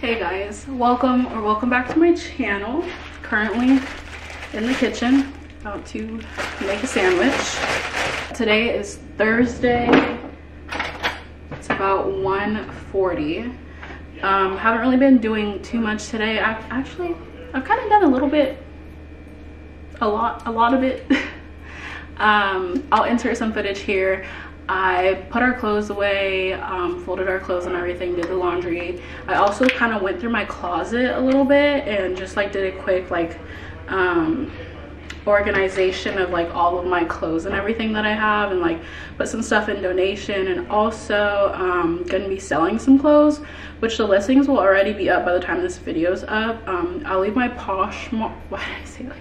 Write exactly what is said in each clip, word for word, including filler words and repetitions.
Hey guys, welcome or welcome back to my channel. Currently in the kitchen about to make a sandwich. Today is Thursday. It's about one forty. Um, haven't really been doing too much today. I've actually I've kind of done a little bit, a lot, a lot of it. um, I'll insert some footage here. I put our clothes away, um, folded our clothes and everything, did the laundry. I also kind of went through my closet a little bit and just like did a quick like um, organization of like all of my clothes and everything that I have, and like put some stuff in donation, and also um, gonna be selling some clothes, which the listings will already be up by the time this video is up. Um, I'll leave my Poshmark, why did I say like?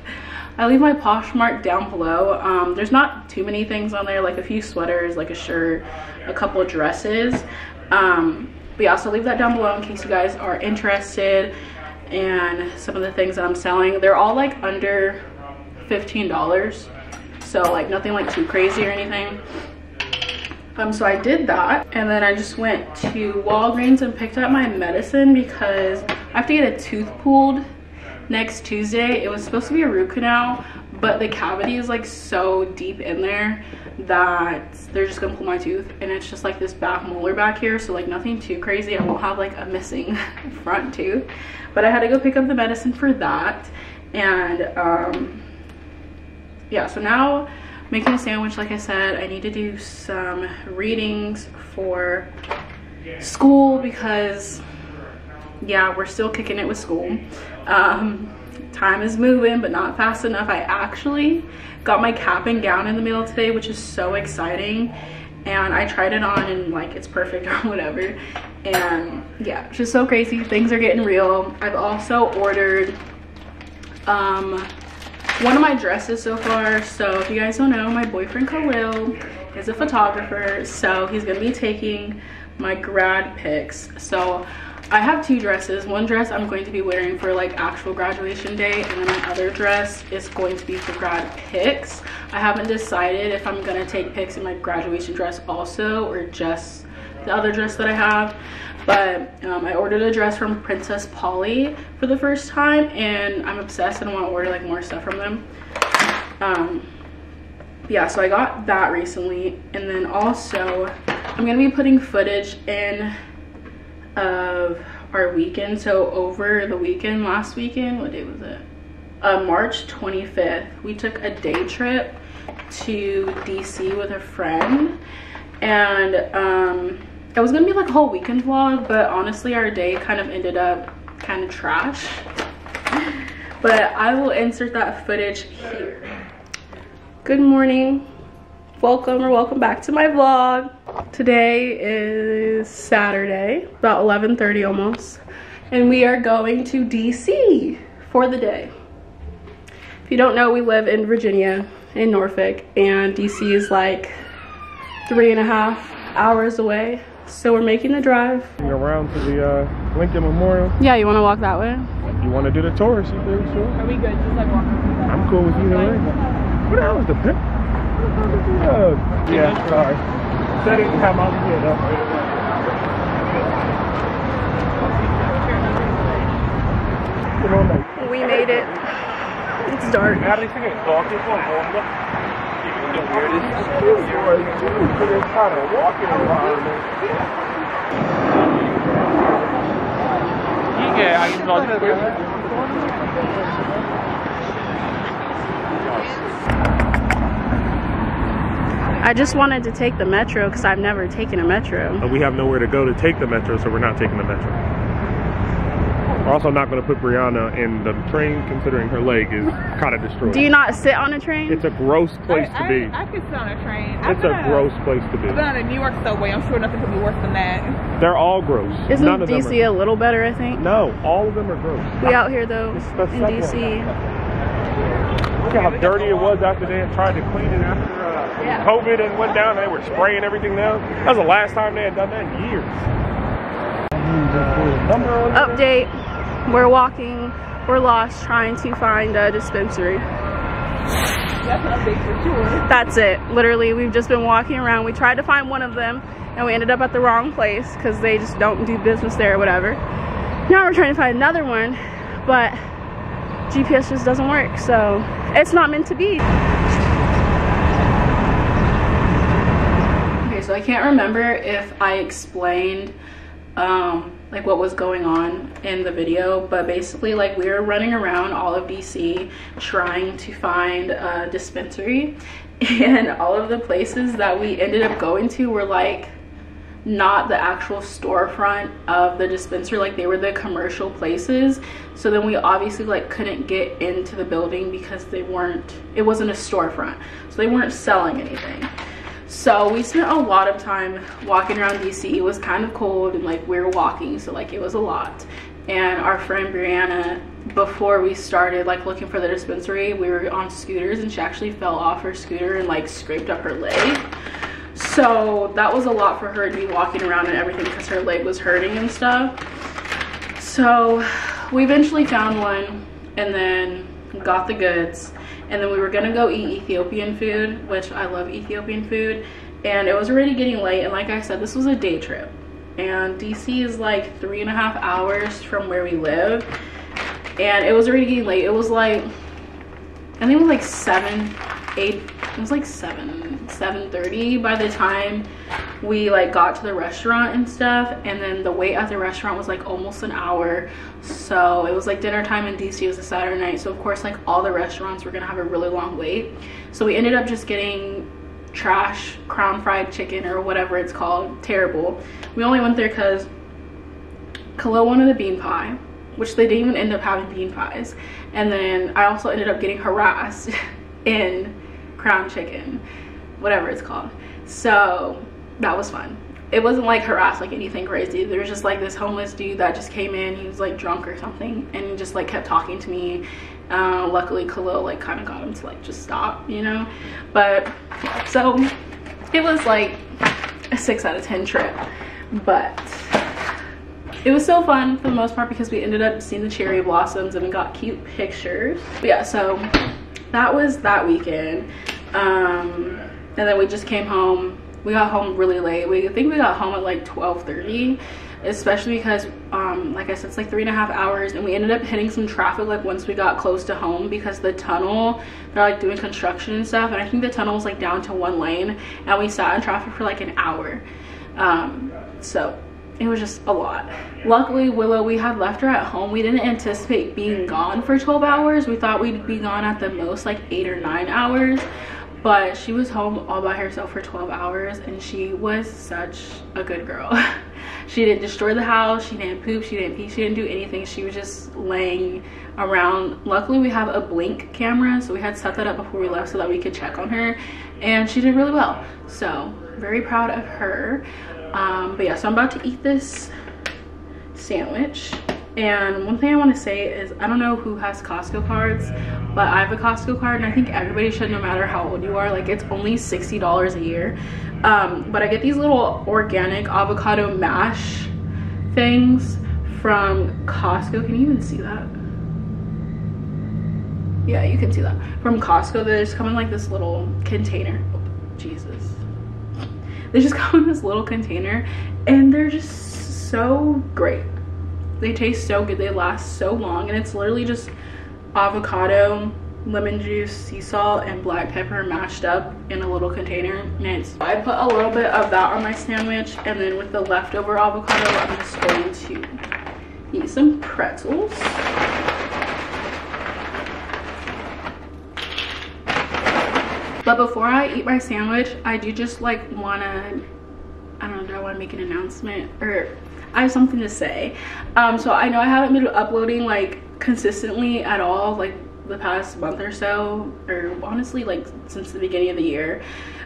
I leave my Poshmark down below. Um, there's not too many things on there, like a few sweaters, like a shirt, a couple of dresses. Um, but yeah, so leave that down below in case you guys are interested. And some of the things that I'm selling, they're all like under fifteen dollars. So like nothing like too crazy or anything. Um, so I did that, and then I just went to Walgreens and picked up my medicine because I have to get a tooth pulled next Tuesday. It was supposed to be a root canal, but the cavity is like so deep in there that they're just gonna pull my tooth, and it's just like this back molar back here, so like nothing too crazy. I won't have like a missing front tooth, but I had to go pick up the medicine for that. And um yeah, so now making a sandwich. Like I said, I need to do some readings for school because yeah, we're still kicking it with school. Um time is moving, but not fast enough. I actually got my cap and gown in the mail today, which is so exciting, and I tried it on and like it's perfect or whatever, and yeah, it's just so crazy. Things are getting real. I've also ordered um one of my dresses so far. So if you guys don't know, my boyfriend Khalil is a photographer, so he's gonna be taking my grad pics. So I have two dresses. One dress I'm going to be wearing for like actual graduation day, and then my other dress is going to be for grad pics. I haven't decided if I'm gonna take pics in my graduation dress also, or just the other dress that I have. But um, I ordered a dress from Princess Polly for the first time, and I'm obsessed and want to order like more stuff from them. Um, yeah, so I got that recently, and then also I'm gonna be putting footage in of our weekend. So over the weekend, last weekend, what day was it, uh March twenty-fifth, we took a day trip to D C with a friend, and um it was gonna be like a whole weekend vlog, but honestly our day kind of ended up kind of trash, but I will insert that footage here. Good morning, welcome or welcome back to my vlog. Today is Saturday, about eleven thirty almost, and we are going to D C for the day. If you don't know, we live in Virginia, in Norfolk, and D C is like three and a half hours away, so we're making the drive around to the uh, Lincoln Memorial. Yeah, you want to walk that way? You want to do the tour? So sure. Are we good? Just like walking through that? I'm cool with you. What the hell is the pit? Yeah, sorry. That didn't come out here though. We made it. It's dark. Yeah, I can I just wanted to take the metro because I've never taken a metro. But we have nowhere to go to take the metro, so we're not taking the metro. We're also not going to put Brianna in the train, considering her leg is kind of destroyed. Do you not sit on a train? It's a gross place I, to I, be. I can sit on a train. It's a, a gross place to be. I've been on a New York subway. I'm sure nothing could be worse than that. They're all gross. Isn't None of D C them are... a little better, I think? No, all of them are gross. We out here, though, in D C. Look how dirty it was after they had tried to clean it after uh, yeah. COVID and went down. They were spraying everything down. That was the last time they had done that in years. Uh, Update. We're walking. We're lost trying to find a dispensary. That's an update for sure. That's it. Literally, we've just been walking around. We tried to find one of them, and we ended up at the wrong place because they just don't do business there or whatever. Now we're trying to find another one, but G P S just doesn't work, so it's not meant to be. Okay, so I can't remember if I explained um like what was going on in the video, but basically like we were running around all of D C trying to find a dispensary, and all of the places that we ended up going to were like not the actual storefront of the dispensary, like they were the commercial places. So then we obviously like couldn't get into the building because they weren't, it wasn't a storefront, so they weren't selling anything. So we spent a lot of time walking around D C. It was kind of cold and like we were walking, so like it was a lot. And our friend Brianna, before we started like looking for the dispensary, we were on scooters and she actually fell off her scooter and like scraped up her leg. So that was a lot for her to be walking around and everything because her leg was hurting and stuff. So we eventually found one and then got the goods, and then we were gonna go eat Ethiopian food, which I love Ethiopian food, and it was already getting late. And like I said, this was a day trip, and D C is like three and a half hours from where we live, and it was already getting late. It was like, I think it was like seven, eight, it was like seven, seven thirty by the time we like got to the restaurant and stuff. And then the wait at the restaurant was like almost an hour. So it was like dinner time in D C, it was a Saturday night, so of course like all the restaurants were gonna have a really long wait. So we ended up just getting trash crown fried chicken or whatever it's called, terrible. We only went there because Khalil wanted the bean pie, which they didn't even end up having bean pies. And then I also ended up getting harassed in crown chicken, whatever it's called. So that was fun. It wasn't like harassed like anything crazy. There was just like this homeless dude that just came in, he was like drunk or something, and just like kept talking to me. Uh, luckily Khalil like kind of got him to like just stop, you know. But so it was like a six out of ten trip, but it was so fun for the most part because we ended up seeing the cherry blossoms and we got cute pictures. But yeah, so that was that weekend. Um, and then we just came home. We got home really late. We I think we got home at like twelve thirty, especially because um like I said, it's like three and a half hours, and we ended up hitting some traffic like once we got close to home because the tunnel, they're like doing construction and stuff, and I think the tunnel was like down to one lane, and we sat in traffic for like an hour. Um so it was just a lot. Luckily Willow, we had left her at home. We didn't anticipate being gone for twelve hours. We thought we'd be gone at the most like eight or nine hours, but she was home all by herself for twelve hours, and she was such a good girl. She didn't destroy the house, she didn't poop, she didn't pee, she didn't do anything. She was just laying around. Luckily we have a blink camera, so we had set that up before we left so that we could check on her, and she did really well, so very proud of her. Um but yeah, so I'm about to eat this sandwich. And one thing I want to say is I don't know who has Costco cards, but I have a Costco card, and I think everybody should, no matter how old you are. Like, it's only sixty dollars a year. Um, but I get these little organic avocado mash things from Costco. Can you even see that? Yeah, you can see that. From Costco, they just come in like this little container. Oh, Jesus. They just come in this little container, and they're just so great. They taste so good, they last so long, and it's literally just avocado, lemon juice, sea salt, and black pepper mashed up in a little container. And it's, I put a little bit of that on my sandwich, and then with the leftover avocado, I'm just going to eat some pretzels. But before I eat my sandwich, I do just like wanna, I don't know, do I wanna make an announcement? Or I have something to say. Um so I know I haven't been uploading like consistently at all like the past month or so, or honestly like since the beginning of the year,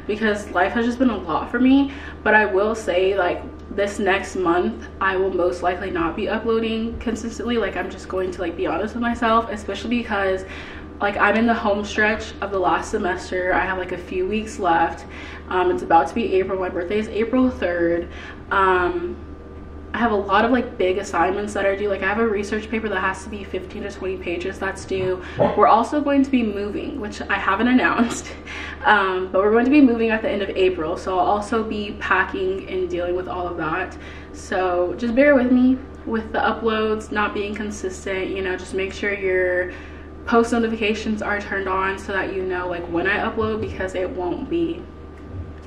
because life has just been a lot for me. But I will say like this next month I will most likely not be uploading consistently. Like, I'm just going to like be honest with myself, especially because like I'm in the home stretch of the last semester. I have like a few weeks left. Um it's about to be April. My birthday is April third. um I have a lot of like big assignments that are due. Like I have a research paper that has to be fifteen to twenty pages that's due. We're also going to be moving, which I haven't announced, um, but we're going to be moving at the end of April. So I'll also be packing and dealing with all of that. So just bear with me with the uploads not being consistent. You know, just make sure your post notifications are turned on so that you know like when I upload, because it won't be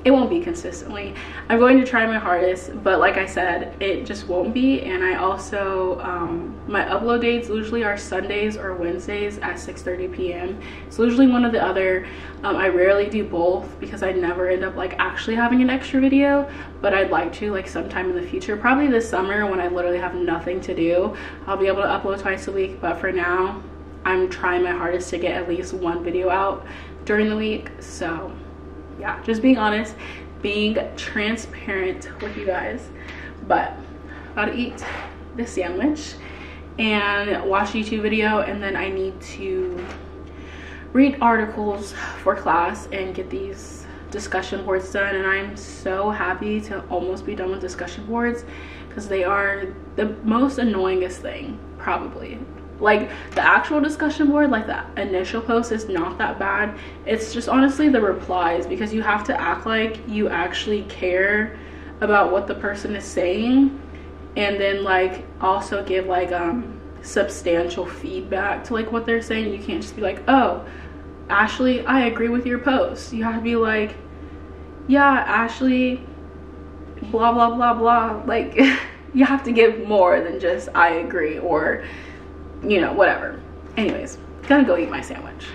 It won't be consistently. I'm going to try my hardest, but like I said, it just won't be. And I also, um, my upload dates usually are Sundays or Wednesdays at six thirty p m It's usually one or the other. Um, I rarely do both because I never end up like actually having an extra video, but I'd like to like sometime in the future, probably this summer when I literally have nothing to do, I'll be able to upload twice a week. But for now, I'm trying my hardest to get at least one video out during the week. So yeah, just being honest, being transparent with you guys. But about to eat this sandwich and watch a YouTube video, and then I need to read articles for class and get these discussion boards done. And I'm so happy to almost be done with discussion boards because they are the most annoyingest thing probably. Like the actual discussion board, like the initial post is not that bad. It's just honestly the replies, because you have to act like you actually care about what the person is saying, and then like also give like um substantial feedback to like what they're saying. You can't just be like, oh, Ashley, I agree with your post. You have to be like, yeah, Ashley, blah blah blah blah. Like you have to give more than just I agree, or you know, whatever. Anyways, gotta go eat my sandwich.